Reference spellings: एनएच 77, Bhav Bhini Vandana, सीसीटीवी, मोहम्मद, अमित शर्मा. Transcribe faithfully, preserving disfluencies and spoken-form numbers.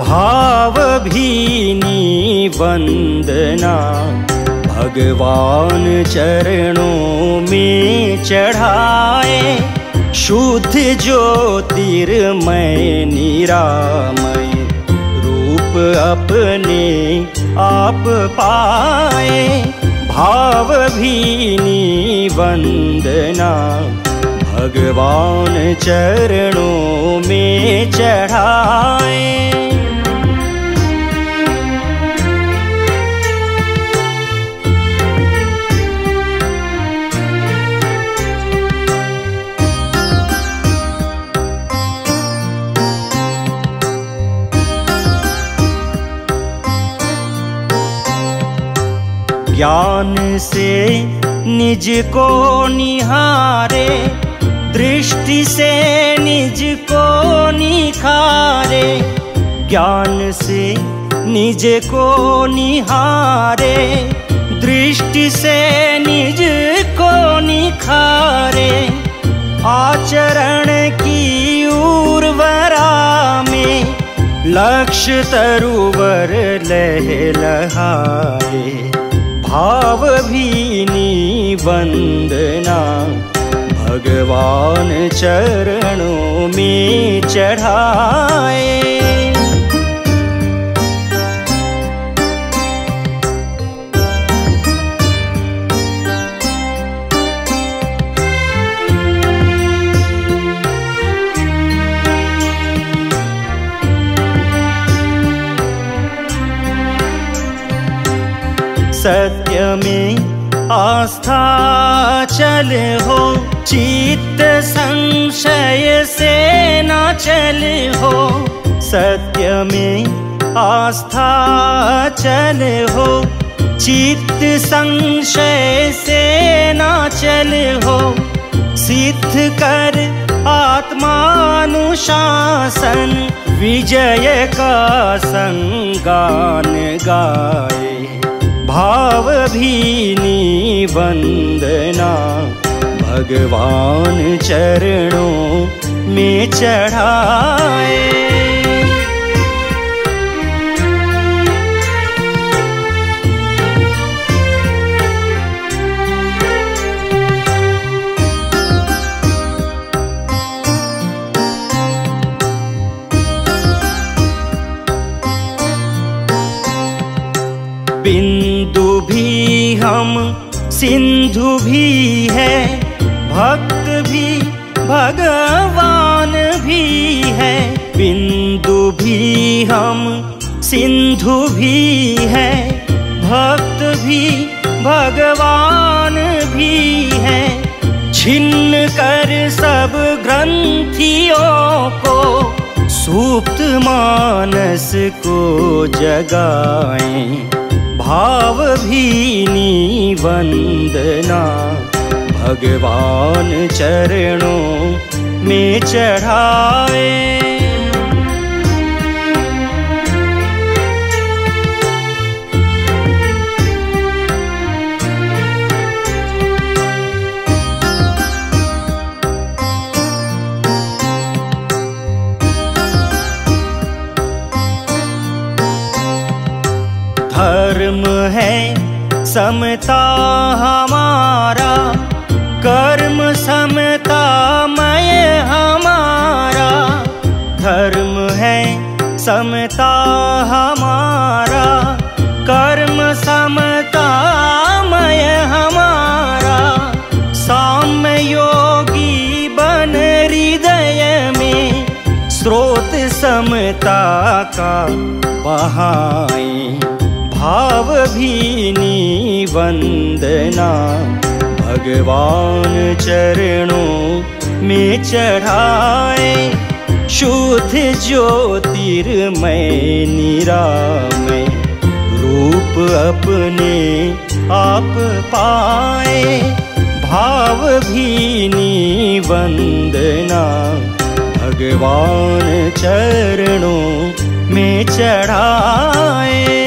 भाव भीनी वंदना भगवान चरणों में चढ़ाए। शुद्ध ज्योतिर्मय निरामय रूप अपने आप पाए। भाव भीनी वंदना भगवान चरणों में चढ़ाए। ज्ञान से निज को निहारे दृष्टि से निज को निखारे। ज्ञान से निज को निहारे दृष्टि से निज को निखारे। आचरण की उर्वरा में लक्ष्य तरुवर लहलहाए। भाव भीनी वंदना भगवान चरणों में चढ़ाए। सत्य में आस्था चल हो चित्त संशय से ना चल हो। सत्य में आस्था चल हो चित्त संशय से ना चल हो। सिद्ध कर आत्मानुशासन विजय का संगान गाए। भाव भीनी वंदना भगवान चरणों में चढ़ाए। बिंदु भी हम सिंधु भी है भक्त भी भगवान भी है। बिंदु भी हम सिंधु भी है भक्त भी भगवान भी है। छिन्न कर सब ग्रंथियों को सुप्त मानस को जगाएं। भाव भीनी वंदना भगवान चरणों में चढ़ाए। धर्म है समता हमारा कर्म समतामय हमारा। धर्म है समता हमारा कर्म समतामय हमारा। साम्य योगी बन हृदय में स्रोत समता का बहाए। भाव भीनी वंदना भगवान चरणों में चढ़ाए। शुद्ध ज्योतिर्मय निरामय रूप अपने आप पाए। भाव भीनी वंदना भगवान चरणों में चढ़ाए।